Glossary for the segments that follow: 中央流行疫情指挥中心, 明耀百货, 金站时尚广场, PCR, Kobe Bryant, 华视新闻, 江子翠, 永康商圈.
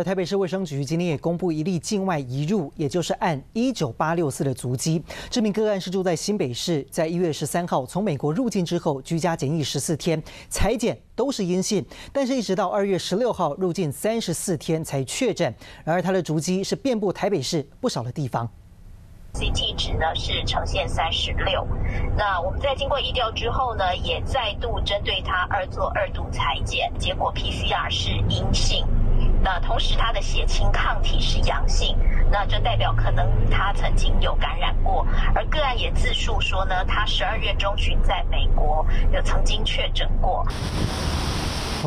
而台北市卫生局今天也公布一例境外移入，也就是按19864的足迹。这名个案是住在新北市，在1月13号从美国入境之后，居家检疫14天，采检都是阴性，但是一直到2月16号入境34天才确诊。然而他的足迹是遍布台北市不少的地方。 CT 值呢是呈现36，那我们在经过疫调之后呢，也再度针对他做二度采检，结果 PCR 是阴性，那同时他的血清抗体是阳性，那这代表可能他曾经有感染过，而个案也自述说呢，他12月中旬在美国有曾经确诊过。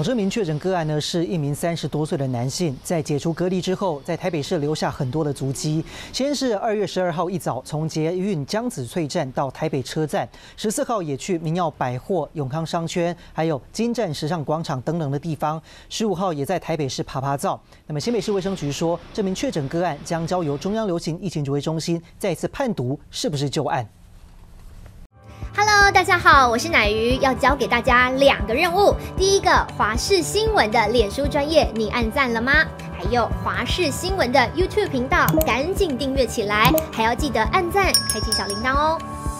这名确诊个案呢，是一名30多岁的男性，在解除隔离之后，在台北市留下很多的足迹。先是2月12号一早从捷运江子翠站到台北车站，14号也去明耀百货、永康商圈，还有金站时尚广场等等的地方。15号也在台北市爬灶。那么新北市卫生局说，这名确诊个案将交由中央流行疫情指挥中心再一次判读是不是旧案。 Hello， 大家好，我是乃瑜，要教给大家2个任务。第一个，华视新闻的脸书专页，你按赞了吗？还有华视新闻的 YouTube 频道，赶紧订阅起来，还要记得按赞，开启小铃铛哦。